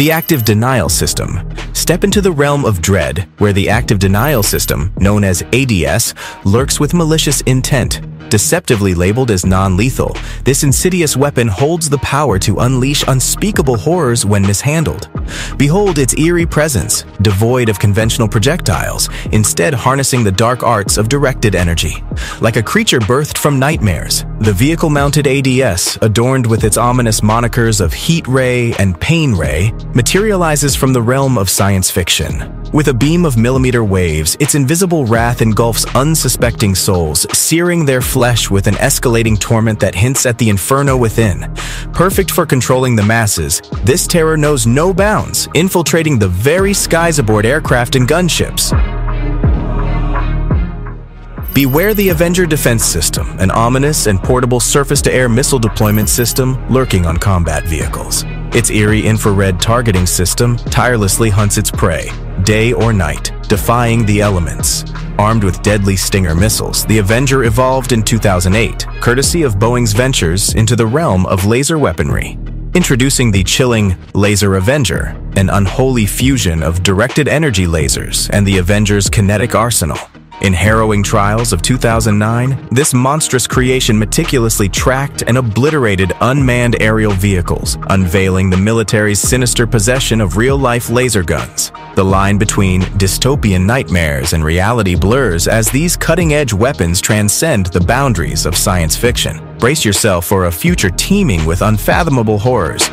The Active Denial System. Step into the realm of dread, where the Active Denial System, known as ADS, lurks with malicious intent. Deceptively labeled as non-lethal, this insidious weapon holds the power to unleash unspeakable horrors when mishandled. Behold its eerie presence, devoid of conventional projectiles, instead harnessing the dark arts of directed energy. Like a creature birthed from nightmares, the vehicle-mounted ADS, adorned with its ominous monikers of Heat Ray and Pain Ray, materializes from the realm of science fiction. With a beam of millimeter waves, its invisible wrath engulfs unsuspecting souls, searing their flesh with an escalating torment that hints at the inferno within. Perfect for controlling the masses, this terror knows no bounds, infiltrating the very skies aboard aircraft and gunships. Beware the Avenger Defense System, an ominous and portable surface-to-air missile deployment system lurking on combat vehicles. Its eerie infrared targeting system tirelessly hunts its prey, day or night, defying the elements. Armed with deadly Stinger missiles, the Avenger evolved in 2008, courtesy of Boeing's ventures into the realm of laser weaponry. Introducing the chilling Laser Avenger, an unholy fusion of directed energy lasers and the Avenger's kinetic arsenal. In harrowing trials of 2009, this monstrous creation meticulously tracked and obliterated unmanned aerial vehicles, unveiling the military's sinister possession of real-life laser guns. The line between dystopian nightmares and reality blurs as these cutting-edge weapons transcend the boundaries of science fiction. Brace yourself for a future teeming with unfathomable horrors.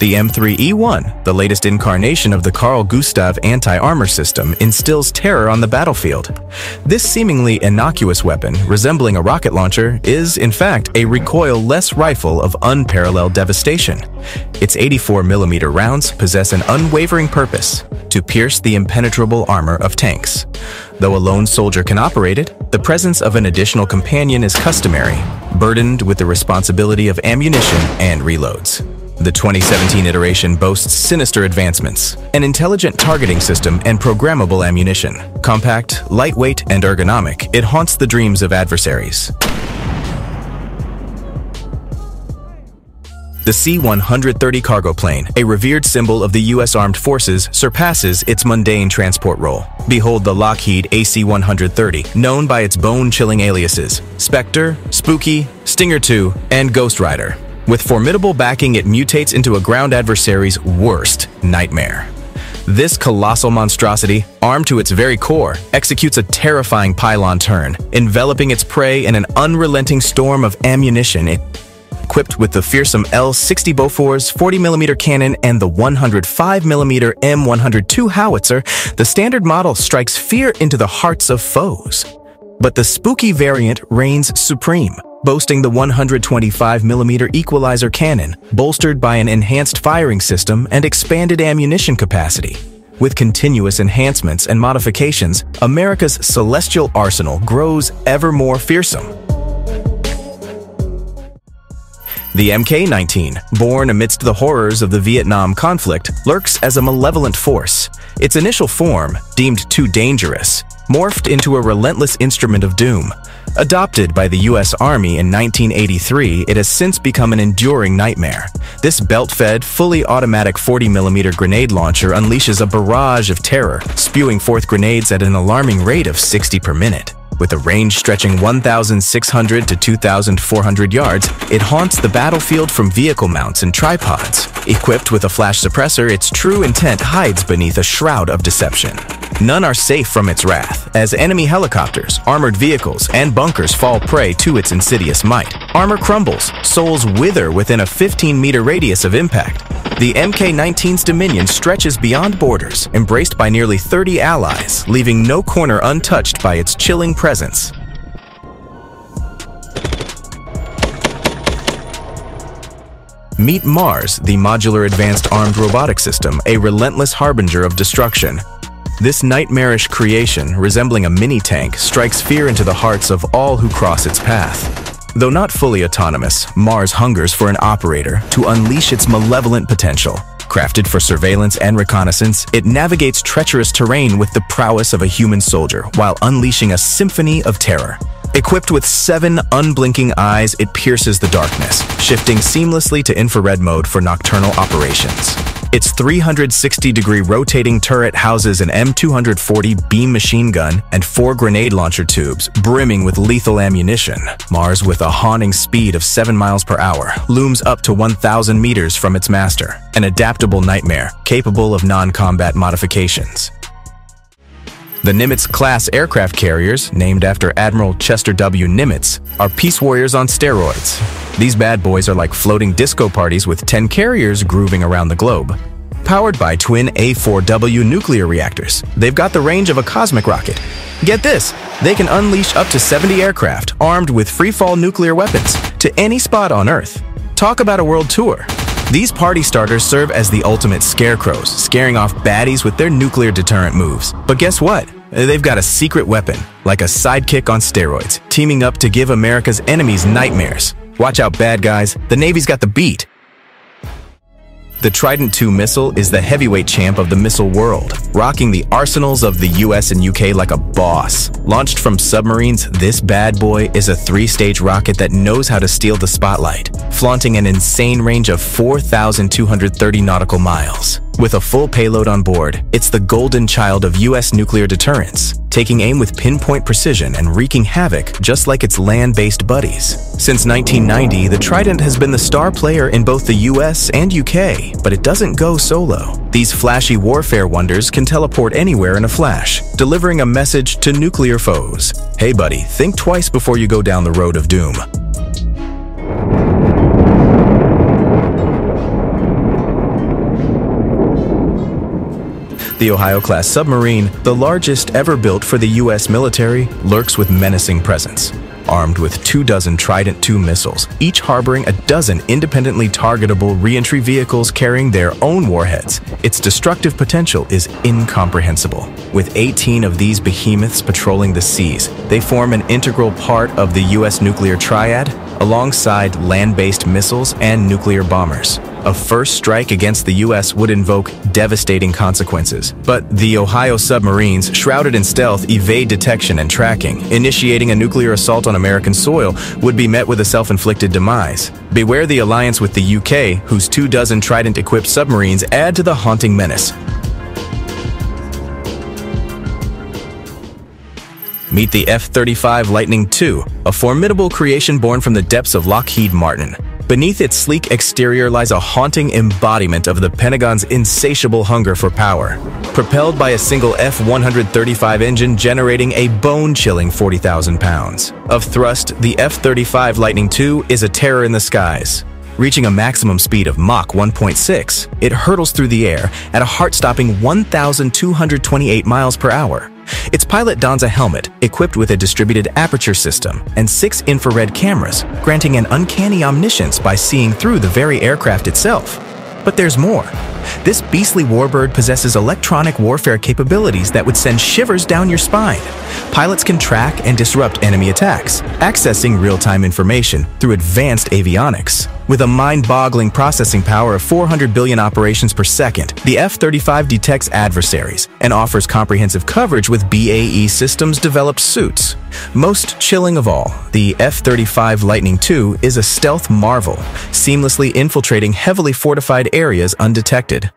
The M3E1, the latest incarnation of the Carl Gustav anti-armor system, instills terror on the battlefield. This seemingly innocuous weapon, resembling a rocket launcher, is, in fact, a recoil-less rifle of unparalleled devastation. Its 84mm rounds possess an unwavering purpose: to pierce the impenetrable armor of tanks. Though a lone soldier can operate it, the presence of an additional companion is customary, burdened with the responsibility of ammunition and reloads. The 2017 iteration boasts sinister advancements, an intelligent targeting system and programmable ammunition. Compact, lightweight, and ergonomic, it haunts the dreams of adversaries. The C-130 cargo plane, a revered symbol of the U.S. Armed Forces, surpasses its mundane transport role. Behold the Lockheed AC-130, known by its bone-chilling aliases, Spectre, Spooky, Stinger II, and Ghost Rider. With formidable backing, it mutates into a ground adversary's worst nightmare. This colossal monstrosity, armed to its very core, executes a terrifying pylon turn, enveloping its prey in an unrelenting storm of ammunition. Equipped with the fearsome L60 Bofors 40mm cannon and the 105mm M102 howitzer, the standard model strikes fear into the hearts of foes. But the Spooky variant reigns supreme, boasting the 125mm equalizer cannon, bolstered by an enhanced firing system and expanded ammunition capacity. With continuous enhancements and modifications, America's celestial arsenal grows ever more fearsome. The MK-19, born amidst the horrors of the Vietnam conflict, lurks as a malevolent force. Its initial form, deemed too dangerous, morphed into a relentless instrument of doom. Adopted by the U.S. Army in 1983, it has since become an enduring nightmare. This belt-fed, fully automatic 40mm grenade launcher unleashes a barrage of terror, spewing forth grenades at an alarming rate of 60 per minute. With a range stretching 1,600 to 2,400 yards, it haunts the battlefield from vehicle mounts and tripods. Equipped with a flash suppressor, its true intent hides beneath a shroud of deception. None are safe from its wrath, as enemy helicopters, armored vehicles, and bunkers fall prey to its insidious might. Armor crumbles, souls wither within a 15-meter radius of impact. The MK-19's dominion stretches beyond borders, embraced by nearly 30 allies, leaving no corner untouched by its chilling presence. Meet Mars, the modular advanced armed robotic system, a relentless harbinger of destruction. This nightmarish creation, resembling a mini-tank, strikes fear into the hearts of all who cross its path. Though not fully autonomous, Mars hungers for an operator to unleash its malevolent potential. Crafted for surveillance and reconnaissance, it navigates treacherous terrain with the prowess of a human soldier while unleashing a symphony of terror. Equipped with 7 unblinking eyes, it pierces the darkness, shifting seamlessly to infrared mode for nocturnal operations. Its 360-degree rotating turret houses an M240B beam machine gun and 4 grenade launcher tubes, brimming with lethal ammunition. Mars, with a haunting speed of 7 miles per hour, looms up to 1,000 meters from its master, an adaptable nightmare capable of non-combat modifications. The Nimitz-class aircraft carriers, named after Admiral Chester W. Nimitz, are peace warriors on steroids. These bad boys are like floating disco parties with 10 carriers grooving around the globe. Powered by twin A4W nuclear reactors, they've got the range of a cosmic rocket. Get this, they can unleash up to 70 aircraft armed with free-fall nuclear weapons to any spot on Earth. Talk about a world tour. These party starters serve as the ultimate scarecrows, scaring off baddies with their nuclear deterrent moves. But guess what? They've got a secret weapon, like a sidekick on steroids, teaming up to give America's enemies nightmares. Watch out, bad guys. The Navy's got the beat. The Trident II missile is the heavyweight champ of the missile world, rocking the arsenals of the US and UK like a boss. Launched from submarines, this bad boy is a 3-stage rocket that knows how to steal the spotlight, flaunting an insane range of 4,230 nautical miles. With a full payload on board, it's the golden child of US nuclear deterrence, taking aim with pinpoint precision and wreaking havoc just like its land-based buddies. Since 1990, the Trident has been the star player in both the US and UK, but it doesn't go solo. These flashy warfare wonders can teleport anywhere in a flash, delivering a message to nuclear foes. Hey buddy, think twice before you go down the road of doom. The Ohio-class submarine, the largest ever built for the U.S. military, lurks with menacing presence. Armed with 24 Trident II missiles, each harboring a dozen independently targetable reentry vehicles carrying their own warheads, its destructive potential is incomprehensible. With 18 of these behemoths patrolling the seas, they form an integral part of the U.S. nuclear triad, alongside land-based missiles and nuclear bombers. A first strike against the U.S. would invoke devastating consequences, but the Ohio submarines, shrouded in stealth, evade detection and tracking. Initiating a nuclear assault on American soil would be met with a self-inflicted demise. Beware the alliance with the U.K., whose 24 Trident-equipped submarines add to the haunting menace. Meet the F-35 Lightning II, a formidable creation born from the depths of Lockheed Martin. Beneath its sleek exterior lies a haunting embodiment of the Pentagon's insatiable hunger for power. Propelled by a single F-135 engine generating a bone-chilling 40,000 pounds of thrust, the F-35 Lightning II is a terror in the skies. Reaching a maximum speed of Mach 1.6, it hurtles through the air at a heart-stopping 1,228 miles per hour. Its pilot dons a helmet equipped with a distributed aperture system and 6 infrared cameras, granting an uncanny omniscience by seeing through the very aircraft itself. But there's more. This beastly warbird possesses electronic warfare capabilities that would send shivers down your spine. Pilots can track and disrupt enemy attacks, accessing real-time information through advanced avionics. With a mind-boggling processing power of 400 billion operations per second, the F-35 detects adversaries and offers comprehensive coverage with BAE Systems' developed suits. Most chilling of all, the F-35 Lightning II is a stealth marvel, seamlessly infiltrating heavily fortified areas undetected.